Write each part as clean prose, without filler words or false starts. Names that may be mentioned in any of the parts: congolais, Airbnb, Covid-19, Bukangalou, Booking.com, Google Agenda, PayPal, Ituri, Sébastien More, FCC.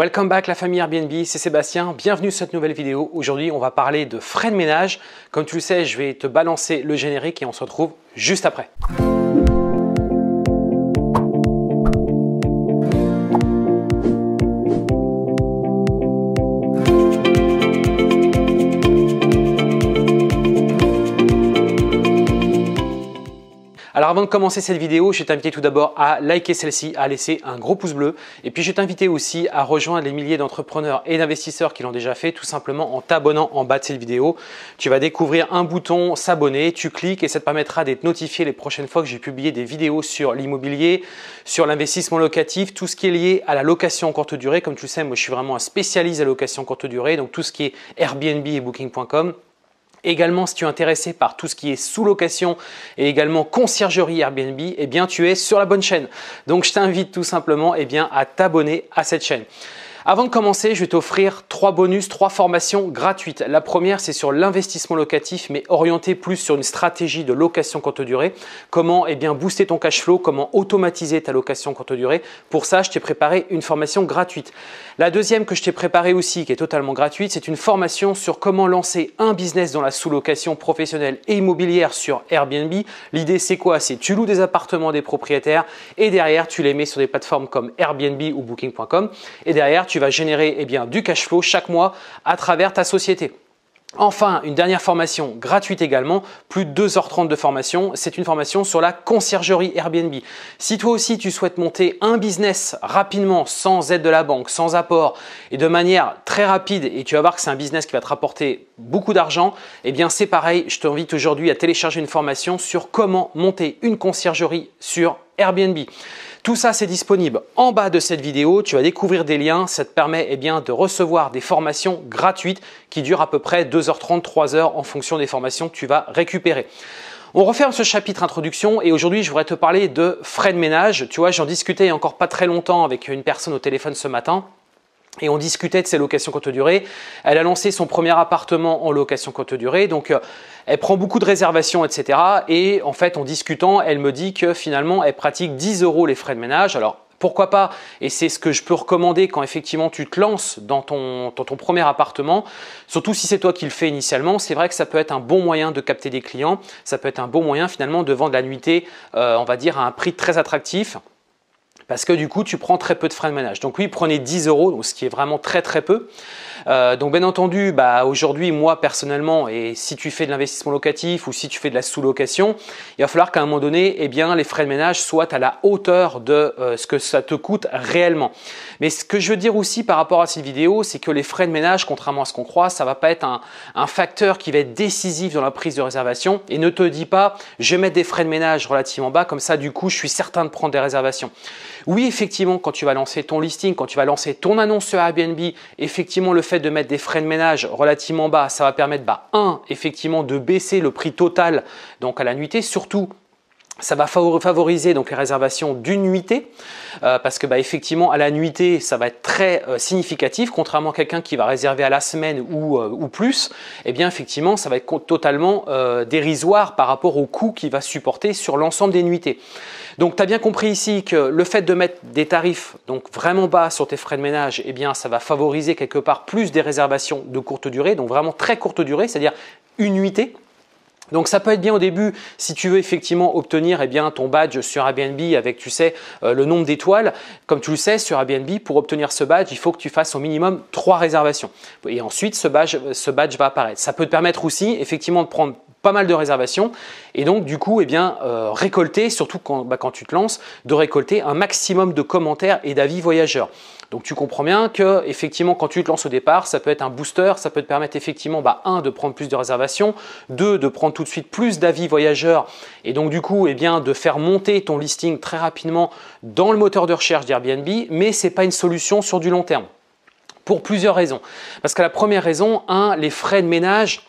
Welcome back la famille Airbnb, c'est Sébastien, bienvenue sur cette nouvelle vidéo. Aujourd'hui on va parler de frais de ménage. Comme tu le sais, je vais te balancer le générique et on se retrouve juste après. Alors avant de commencer cette vidéo, je vais t'inviter tout d'abord à liker celle-ci, à laisser un gros pouce bleu. Et puis je vais t'inviter aussi à rejoindre les milliers d'entrepreneurs et d'investisseurs qui l'ont déjà fait, tout simplement en t'abonnant en bas de cette vidéo. Tu vas découvrir un bouton s'abonner, tu cliques et ça te permettra d'être notifié les prochaines fois que j'ai publié des vidéos sur l'immobilier, sur l'investissement locatif, tout ce qui est lié à la location courte durée. Comme tu le sais, moi je suis vraiment un spécialiste à la location courte durée, donc tout ce qui est Airbnb et Booking.com. Également, si tu es intéressé par tout ce qui est sous-location et également conciergerie Airbnb, eh bien, tu es sur la bonne chaîne. Donc, je t'invite tout simplement à t'abonner à cette chaîne. Avant de commencer, je vais t'offrir trois bonus, trois formations gratuites. La première, c'est sur l'investissement locatif, mais orientée plus sur une stratégie de location courte durée. Comment booster ton cash flow, comment automatiser ta location courte durée. Pour ça, je t'ai préparé une formation gratuite. La deuxième que je t'ai préparée aussi, qui est totalement gratuite, c'est une formation sur comment lancer un business dans la sous-location professionnelle et immobilière sur Airbnb. L'idée, c'est quoi? C'est tu loues des appartements des propriétaires et derrière, tu les mets sur des plateformes comme Airbnb ou Booking.com et derrière, tu vas générer du cash flow chaque mois à travers ta société. Enfin, une dernière formation gratuite également, plus de 2h30 de formation, c'est une formation sur la conciergerie Airbnb. Si toi aussi tu souhaites monter un business rapidement, sans aide de la banque, sans apport et de manière très rapide et tu vas voir que c'est un business qui va te rapporter beaucoup d'argent, eh bien c'est pareil, je t'invite aujourd'hui à télécharger une formation sur comment monter une conciergerie sur Airbnb. Tout ça, c'est disponible en bas de cette vidéo. Tu vas découvrir des liens. Ça te permet de recevoir des formations gratuites qui durent à peu près 2h30, 3h en fonction des formations que tu vas récupérer. On referme ce chapitre introduction et aujourd'hui, je voudrais te parler de frais de ménage. Tu vois, j'en discutais il n'y a encore pas très longtemps avec une personne au téléphone ce matin. Et on discutait de ses locations courte durée. Elle a lancé son premier appartement en location courte durée. Donc, elle prend beaucoup de réservations, etc. Et en fait, en discutant, elle me dit que finalement, elle pratique 10 € les frais de ménage. Alors, pourquoi pas? Et c'est ce que je peux recommander quand effectivement tu te lances dans ton premier appartement. Surtout si c'est toi qui le fais initialement, c'est vrai que ça peut être un bon moyen de capter des clients. Ça peut être un bon moyen finalement de vendre la nuitée, on va dire, à un prix très attractif. Parce que du coup, tu prends très peu de frais de ménage. Donc oui, prenez 10 €, donc ce qui est vraiment très très peu. Donc bien entendu, aujourd'hui, moi personnellement, et si tu fais de l'investissement locatif ou si tu fais de la sous-location, il va falloir qu'à un moment donné, les frais de ménage soient à la hauteur de ce que ça te coûte réellement. Mais ce que je veux dire aussi par rapport à cette vidéo, c'est que les frais de ménage, contrairement à ce qu'on croit, ça va pas être un facteur qui va être décisif dans la prise de réservation. Et ne te dis pas, je vais mettre des frais de ménage relativement bas, comme ça du coup, je suis certain de prendre des réservations. Oui, effectivement, quand tu vas lancer ton listing, quand tu vas lancer ton annonce sur Airbnb, effectivement, le fait de mettre des frais de ménage relativement bas, ça va permettre, effectivement, de baisser le prix total donc à la nuitée, surtout. Ça va favoriser donc les réservations d'une nuitée parce que effectivement à la nuitée ça va être très significatif, contrairement à quelqu'un qui va réserver à la semaine ou plus. Eh bien effectivement ça va être totalement dérisoire par rapport au coût qu'il va supporter sur l'ensemble des nuitées. Donc tu as bien compris ici que le fait de mettre des tarifs donc vraiment bas sur tes frais de ménage, eh bien ça va favoriser quelque part plus des réservations de courte durée, donc vraiment très courte durée, c'est-à-dire une nuitée. Donc ça peut être bien au début si tu veux effectivement obtenir ton badge sur Airbnb avec tu sais le nombre d'étoiles. Comme tu le sais sur Airbnb, pour obtenir ce badge, il faut que tu fasses au minimum 3 réservations. Et ensuite ce badge va apparaître. Ça peut te permettre aussi effectivement de prendre pas mal de réservations et donc du coup récolter, surtout quand tu te lances, de récolter un maximum de commentaires et d'avis voyageurs. Donc tu comprends bien que effectivement quand tu te lances au départ, ça peut être un booster, ça peut te permettre effectivement 1 de prendre plus de réservations, 2 de prendre tout de suite plus d'avis voyageurs et donc du coup de faire monter ton listing très rapidement dans le moteur de recherche d'Airbnb, mais ce n'est pas une solution sur du long terme pour plusieurs raisons. Parce que la première raison, les frais de ménage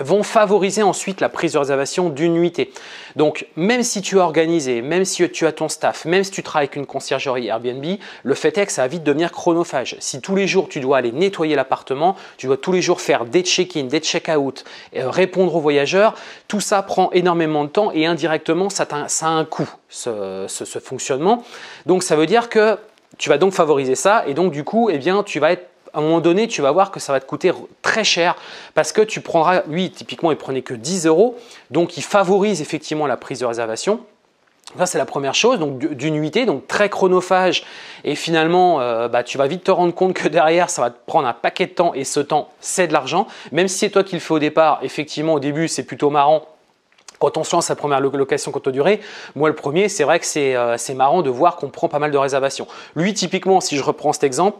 vont favoriser ensuite la prise de réservation d'une nuitée. Donc, même si tu es organisé, même si tu as ton staff, même si tu travailles avec une conciergerie Airbnb, le fait est que ça va vite devenir chronophage. Si tous les jours, tu dois aller nettoyer l'appartement, tu dois tous les jours faire des check-in, des check-out, répondre aux voyageurs, tout ça prend énormément de temps et indirectement, ça a un coût, ce fonctionnement. Donc, ça veut dire que Tu vas donc favoriser ça et donc du coup, eh bien, tu vas être à un moment donné, tu vas voir que ça va te coûter très cher parce que tu prendras, lui, typiquement, il prenait que 10 euros. Donc, il favorise effectivement la prise de réservation. Ça, c'est la première chose, donc d'une nuitée, donc très chronophage. Et finalement, tu vas vite te rendre compte que derrière, ça va te prendre un paquet de temps et ce temps, c'est de l'argent. Même si c'est toi qui le fais au départ, effectivement, au début, c'est plutôt marrant. Quand on se lance la première location courte durée, moi le premier, c'est vrai que c'est marrant de voir qu'on prend pas mal de réservations. Lui, typiquement, si je reprends cet exemple,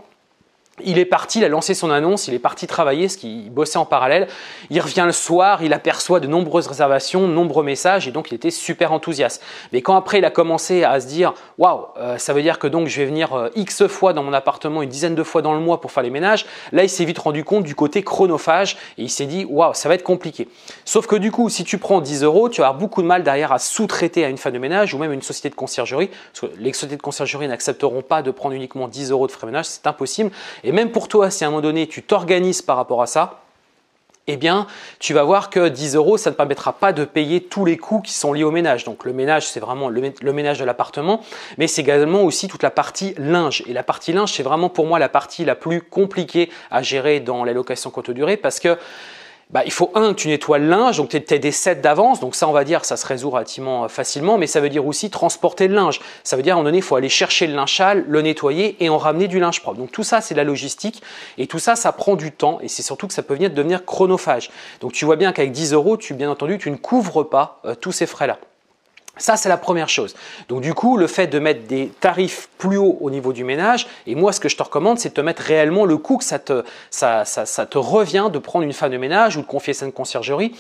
il est parti, il a lancé son annonce, il est parti travailler, ce qu'il bossait en parallèle. Il revient le soir, il aperçoit de nombreuses réservations, de nombreux messages et donc il était super enthousiaste. Mais quand après il a commencé à se dire « Waouh, ça veut dire que donc je vais venir X fois dans mon appartement, une dizaine de fois dans le mois pour faire les ménages », là il s'est vite rendu compte du côté chronophage et il s'est dit « Waouh, ça va être compliqué ». Sauf que du coup, si tu prends 10 euros, tu vas avoir beaucoup de mal derrière à sous-traiter à une femme de ménage ou même une société de conciergerie. Parce que les sociétés de conciergerie n'accepteront pas de prendre uniquement 10 euros de frais ménage, c'est impossible. Et même pour toi, si à un moment donné, tu t'organises par rapport à ça, eh bien, tu vas voir que 10 euros, ça ne permettra pas de payer tous les coûts qui sont liés au ménage. Donc, le ménage, c'est vraiment le ménage de l'appartement, mais c'est également aussi toute la partie linge. Et la partie linge, c'est vraiment pour moi la partie la plus compliquée à gérer dans les locations courte durée parce que il faut que tu nettoies le linge, donc tu as des sets d'avance, donc ça on va dire ça se résout relativement facilement, mais ça veut dire aussi transporter le linge. Ça veut dire à un moment donné il faut aller chercher le linge sale, le nettoyer et en ramener du linge propre. Donc tout ça c'est de la logistique et tout ça ça prend du temps et c'est surtout que ça peut venir devenir chronophage. Donc tu vois bien qu'avec 10 euros, bien entendu tu ne couvres pas tous ces frais-là. Ça, c'est la première chose. Donc du coup, le fait de mettre des tarifs plus hauts au niveau du ménage, et moi, ce que je te recommande, c'est de te mettre réellement le coût que ça te revient de prendre une femme de ménage ou de confier ça à une conciergerie.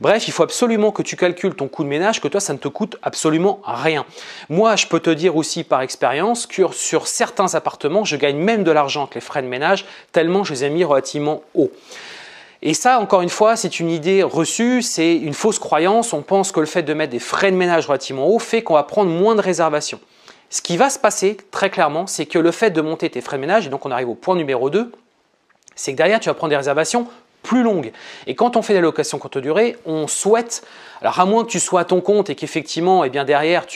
Bref, il faut absolument que tu calcules ton coût de ménage, que toi, ça ne te coûte absolument rien. Moi, je peux te dire aussi par expérience que sur certains appartements, je gagne même de l'argent avec les frais de ménage, tellement je les ai mis relativement hauts. Et ça, encore une fois, c'est une idée reçue, c'est une fausse croyance. On pense que le fait de mettre des frais de ménage relativement hauts fait qu'on va prendre moins de réservations. Ce qui va se passer très clairement, c'est que le fait de monter tes frais de ménage, et donc on arrive au point numéro 2, c'est que derrière, tu vas prendre des réservations plus longues. Et quand on fait des locations courte durée, on souhaite, alors à moins que tu sois à ton compte et qu'effectivement, eh bien derrière,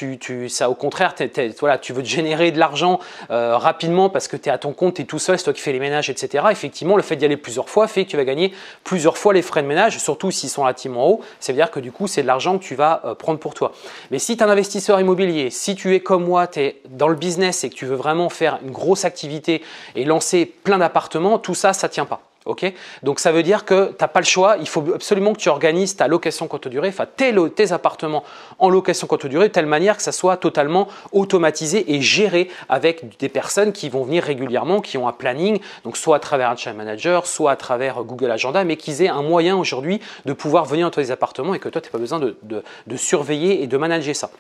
ça, au contraire, tu veux te générer de l'argent rapidement parce que tu es à ton compte, tu es tout seul, c'est toi qui fais les ménages, etc. Effectivement, le fait d'y aller plusieurs fois fait que tu vas gagner plusieurs fois les frais de ménage, surtout s'ils sont relativement hauts. Ça veut dire que du coup, c'est de l'argent que tu vas prendre pour toi. Mais si tu es un investisseur immobilier, si tu es comme moi, tu es dans le business et que tu veux vraiment faire une grosse activité et lancer plein d'appartements, tout ça, ça ne tient pas. Okay, donc ça veut dire que tu n'as pas le choix, il faut absolument que tu organises ta location courte durée, enfin tes appartements en location courte durée de telle manière que ça soit totalement automatisé et géré avec des personnes qui vont venir régulièrement, qui ont un planning, donc soit à travers un channel manager, soit à travers Google Agenda, mais qu'ils aient un moyen aujourd'hui de pouvoir venir dans tes appartements et que toi tu n'as pas besoin de surveiller et de manager ça.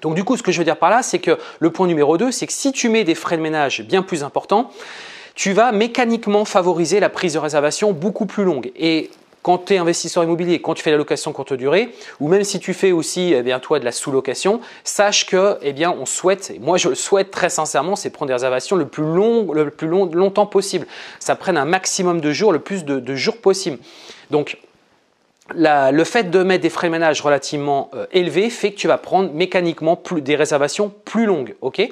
Donc du coup ce que je veux dire par là, c'est que le point numéro 2, c'est que si tu mets des frais de ménage bien plus importants, tu vas mécaniquement favoriser la prise de réservation beaucoup plus longue. Et quand tu es investisseur immobilier, quand tu fais la location courte durée, ou même si tu fais aussi toi de la sous-location, sache que on souhaite, et moi je le souhaite très sincèrement, c'est prendre des réservations le plus longtemps possible. Ça prenne un maximum de jours, le plus de jours possible. Donc le fait de mettre des frais de ménage relativement élevés fait que tu vas prendre mécaniquement des réservations plus longues. Okay,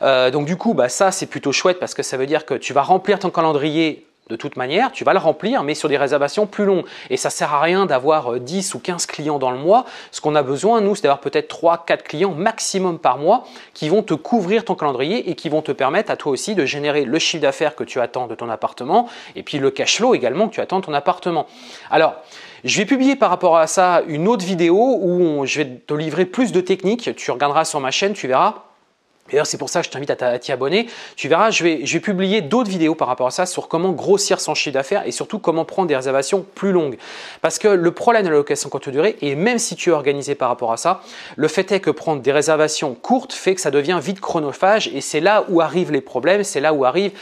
donc du coup, ça c'est plutôt chouette parce que ça veut dire que tu vas remplir ton calendrier de toute manière, tu vas le remplir mais sur des réservations plus longues. Et ça ne sert à rien d'avoir 10 ou 15 clients dans le mois. Ce qu'on a besoin, nous, c'est d'avoir peut-être 3-4 clients maximum par mois qui vont te couvrir ton calendrier et qui vont te permettre à toi aussi de générer le chiffre d'affaires que tu attends de ton appartement et puis le cash flow également que tu attends de ton appartement. Alors, je vais publier par rapport à ça une autre vidéo où je vais te livrer plus de techniques. Tu regarderas sur ma chaîne, tu verras. D'ailleurs, c'est pour ça que je t'invite à t'y abonner. Tu verras, je vais publier d'autres vidéos par rapport à ça sur comment grossir son chiffre d'affaires et surtout comment prendre des réservations plus longues. Parce que le problème de la location courte durée, et même si tu es organisé par rapport à ça, le fait est que prendre des réservations courtes fait que ça devient vite chronophage et c'est là où arrivent les problèmes, c'est là où arrive,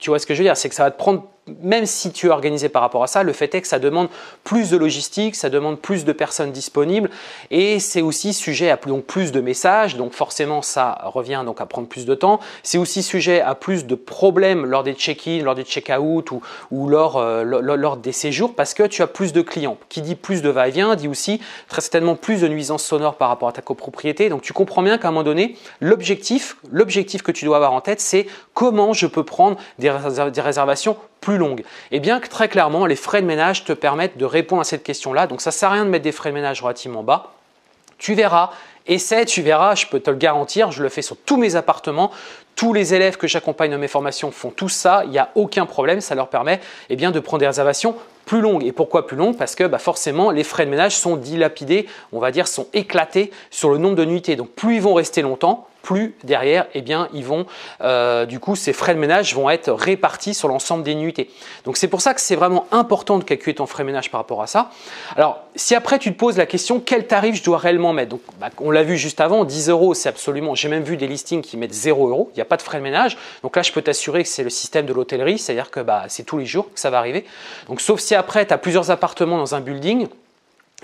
tu vois ce que je veux dire, c'est que ça va te prendre même si tu es organisé par rapport à ça, le fait est que ça demande plus de logistique, ça demande plus de personnes disponibles et c'est aussi sujet à donc plus de messages, donc forcément ça revient donc à prendre plus de temps. C'est aussi sujet à plus de problèmes lors des check-in, lors des check-out ou lors des séjours parce que tu as plus de clients. Qui dit plus de va-et-vient dit aussi très certainement plus de nuisances sonores par rapport à ta copropriété. Donc tu comprends bien qu'à un moment donné, l'objectif que tu dois avoir en tête, c'est comment je peux prendre des réservations plus longue. Et bien que très clairement, les frais de ménage te permettent de répondre à cette question-là. Donc ça ne sert à rien de mettre des frais de ménage relativement bas. Tu verras, essaie, tu verras, je peux te le garantir, je le fais sur tous mes appartements. Tous les élèves que j'accompagne dans mes formations font tout ça, il n'y a aucun problème, ça leur permet eh bien, de prendre des réservations plus longues. Et pourquoi plus longues? Parce que forcément, les frais de ménage sont dilapidés, on va dire, sont éclatés sur le nombre de nuitées. Donc plus ils vont rester longtemps, plus derrière, eh bien, ils vont, du coup, ces frais de ménage vont être répartis sur l'ensemble des nuitées. Donc c'est pour ça que c'est vraiment important de calculer ton frais de ménage par rapport à ça. Alors, si après tu te poses la question, quel tarif je dois réellement mettre? Donc, on l'a vu juste avant, 10 €, c'est absolument, j'ai même vu des listings qui mettent 0 €. Il n'y a pas de frais de ménage. Donc là, je peux t'assurer que c'est le système de l'hôtellerie, c'est-à-dire que c'est tous les jours que ça va arriver. Donc, sauf si après, tu as plusieurs appartements dans un building,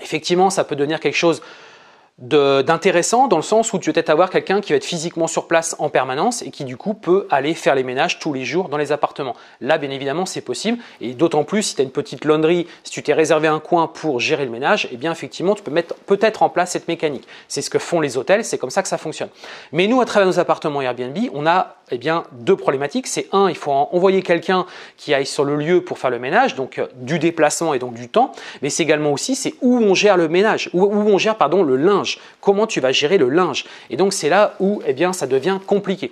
effectivement, ça peut devenir quelque chose d'intéressant dans le sens où tu vas peut-être avoir quelqu'un qui va être physiquement sur place en permanence et qui du coup peut aller faire les ménages tous les jours dans les appartements. Là, bien évidemment, c'est possible et d'autant plus si tu as une petite laundry, si tu t'es réservé un coin pour gérer le ménage, eh bien effectivement, tu peux mettre peut-être en place cette mécanique. C'est ce que font les hôtels, c'est comme ça que ça fonctionne. Mais nous, à travers nos appartements Airbnb, on a eh bien, deux problématiques. C'est un, il faut envoyer quelqu'un qui aille sur le lieu pour faire le ménage, donc du déplacement et donc du temps, mais c'est également aussi, c'est où on gère le ménage, où on gère, pardon, le linge. Comment tu vas gérer le linge? Et donc, c'est là où eh bien, ça devient compliqué.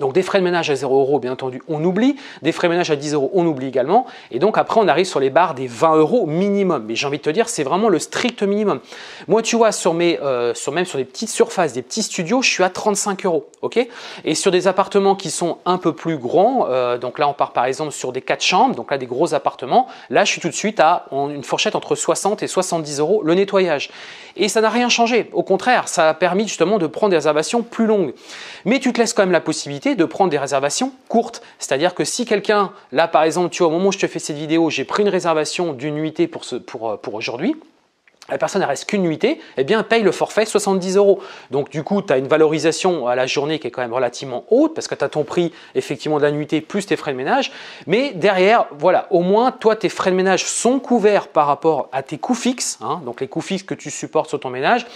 Donc, des frais de ménage à 0 €, bien entendu, on oublie. Des frais de ménage à 10 €, on oublie également. Et donc, après, on arrive sur les barres des 20 € minimum. Mais j'ai envie de te dire, c'est vraiment le strict minimum. Moi, tu vois, même sur des petites surfaces, des petits studios, je suis à 35 €. Okay, et sur des appartements qui sont un peu plus grands, donc là, on part par exemple sur des 4 chambres, donc là, des gros appartements. Là, je suis tout de suite à une fourchette entre 60 et 70 € le nettoyage. Et ça n'a rien changé. Au contraire, ça a permis justement de prendre des réservations plus longues. Mais tu te laisses quand même la possibilité de prendre des réservations courtes. C'est-à-dire que si quelqu'un, là par exemple, tu vois, au moment où je te fais cette vidéo, j'ai pris une réservation d'une nuitée pour aujourd'hui, la personne ne reste qu'une nuitée, eh bien, elle paye le forfait 70 €. Donc, du coup, tu as une valorisation à la journée qui est quand même relativement haute parce que tu as ton prix effectivement de la nuitée plus tes frais de ménage. Mais derrière, voilà, au moins, toi, tes frais de ménage sont couverts par rapport à tes coûts fixes, hein, donc les coûts fixes que tu supportes sur ton ménage.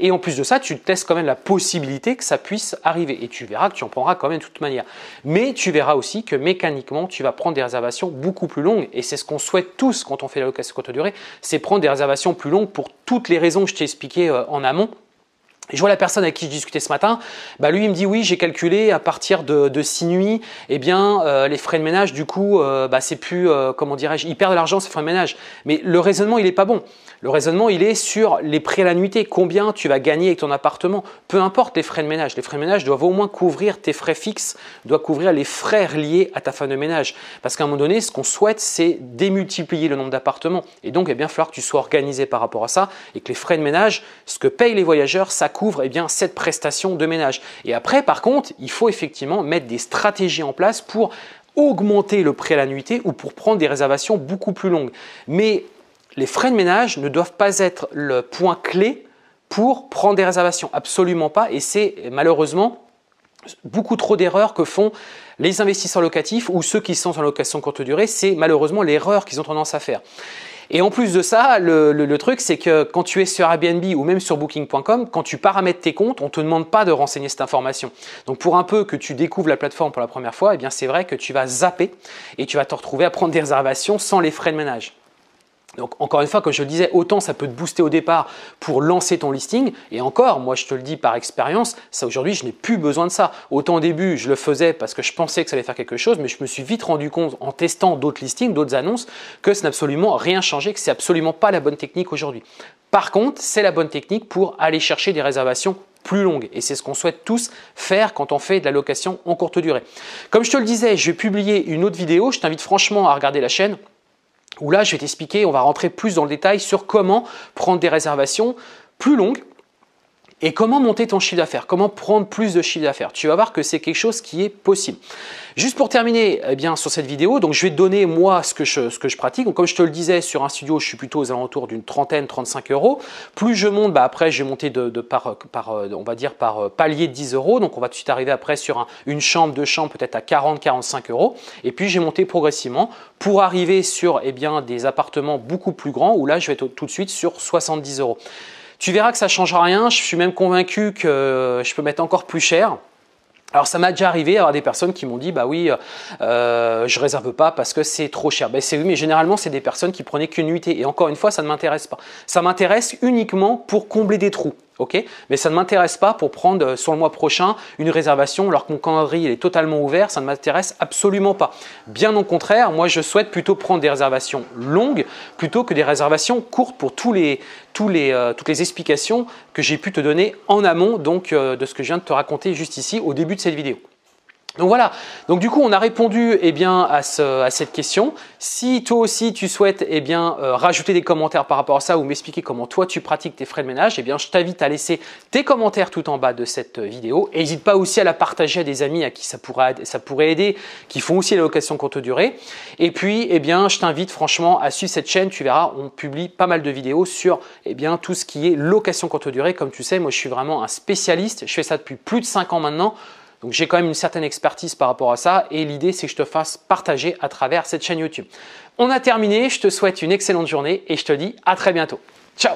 Et en plus de ça, tu testes quand même la possibilité que ça puisse arriver et tu verras que tu en prendras quand même de toute manière. Mais tu verras aussi que mécaniquement, tu vas prendre des réservations beaucoup plus longues et c'est ce qu'on souhaite tous quand on fait la location courte durée, c'est prendre des réservations plus longues pour toutes les raisons que je t'ai expliquées en amont. Je vois la personne avec qui je discutais ce matin, lui il me dit oui, j'ai calculé à partir de 6 nuits, eh bien les frais de ménage du coup, c'est plus, comment dirais-je, ils perdent de l'argent ces frais de ménage. Mais le raisonnement il n'est pas bon. Le raisonnement il est sur les prix à la nuitée, combien tu vas gagner avec ton appartement, peu importe les frais de ménage. Les frais de ménage doivent au moins couvrir tes frais fixes, doivent couvrir les frais liés à ta fin de ménage. Parce qu'à un moment donné, ce qu'on souhaite c'est démultiplier le nombre d'appartements. Et donc eh bien, il va falloir que tu sois organisé par rapport à ça et que les frais de ménage, ce que payent les voyageurs, ça couvre eh bien, cette prestation de ménage. Et après, par contre, il faut effectivement mettre des stratégies en place pour augmenter le prix à la nuitée ou pour prendre des réservations beaucoup plus longues. Mais les frais de ménage ne doivent pas être le point clé pour prendre des réservations. Absolument pas. Et c'est malheureusement beaucoup trop d'erreurs que font les investisseurs locatifs ou ceux qui sont en location courte durée. C'est malheureusement l'erreur qu'ils ont tendance à faire. Et en plus de ça, le truc, c'est que quand tu es sur Airbnb ou même sur Booking.com, quand tu paramètres tes comptes, on ne te demande pas de renseigner cette information. Donc, pour un peu que tu découvres la plateforme pour la première fois, eh bien, c'est vrai que tu vas zapper et tu vas te retrouver à prendre des réservations sans les frais de ménage. Donc, encore une fois, comme je le disais, autant ça peut te booster au départ pour lancer ton listing. Et encore, moi, je te le dis par expérience, ça aujourd'hui, je n'ai plus besoin de ça. Autant au début, je le faisais parce que je pensais que ça allait faire quelque chose, mais je me suis vite rendu compte en testant d'autres listings, d'autres annonces, que ça n'a absolument rien changé, que c'est absolument pas la bonne technique aujourd'hui. Par contre, c'est la bonne technique pour aller chercher des réservations plus longue et c'est ce qu'on souhaite tous faire quand on fait de la location en courte durée. Comme je te le disais, je vais publier une autre vidéo, je t'invite franchement à regarder la chaîne où là je vais t'expliquer, on va rentrer plus dans le détail sur comment prendre des réservations plus longues Et comment monter ton chiffre d'affaires? Comment prendre plus de chiffre d'affaires? Tu vas voir que c'est quelque chose qui est possible. Juste pour terminer eh bien, sur cette vidéo, donc je vais te donner moi ce que je pratique. Donc, comme je te le disais, sur un studio, je suis plutôt aux alentours d'une trentaine, 35 euros. Plus je monte, après je vais monter on va dire par palier de 10 euros. Donc on va tout de suite arriver après sur une chambre, deux chambres, peut-être à 40, 45 euros. Et puis j'ai monté progressivement pour arriver sur eh bien, des appartements beaucoup plus grands où là je vais être tout de suite sur 70 euros. Tu verras que ça ne changera rien, je suis même convaincu que je peux mettre encore plus cher. Alors ça m'a déjà arrivé d'avoir des personnes qui m'ont dit « bah oui, je réserve pas parce que c'est trop cher ». Ben c'est oui, mais généralement c'est des personnes qui prenaient qu'une nuitée et encore une fois ça ne m'intéresse pas. Ça m'intéresse uniquement pour combler des trous. Okay, mais ça ne m'intéresse pas pour prendre sur le mois prochain une réservation alors que mon calendrier est totalement ouvert, ça ne m'intéresse absolument pas. Bien au contraire, moi je souhaite plutôt prendre des réservations longues plutôt que des réservations courtes pour toutes les explications que j'ai pu te donner en amont donc, de ce que je viens de te raconter juste ici au début de cette vidéo. Donc voilà, donc du coup on a répondu eh bien, à cette question. Si toi aussi tu souhaites eh bien, rajouter des commentaires par rapport à ça ou m'expliquer comment toi tu pratiques tes frais de ménage, eh bien, je t'invite à laisser tes commentaires tout en bas de cette vidéo. Et n'hésite pas aussi à la partager à des amis à qui ça pourrait aider, qui font aussi la location courte durée. Et puis eh bien, je t'invite franchement à suivre cette chaîne, tu verras, on publie pas mal de vidéos sur eh bien, tout ce qui est location courte durée. Comme tu sais, moi je suis vraiment un spécialiste, je fais ça depuis plus de 5 ans maintenant. Donc j'ai quand même une certaine expertise par rapport à ça et l'idée c'est que je te fasse partager à travers cette chaîne YouTube. On a terminé, je te souhaite une excellente journée et je te dis à très bientôt. Ciao!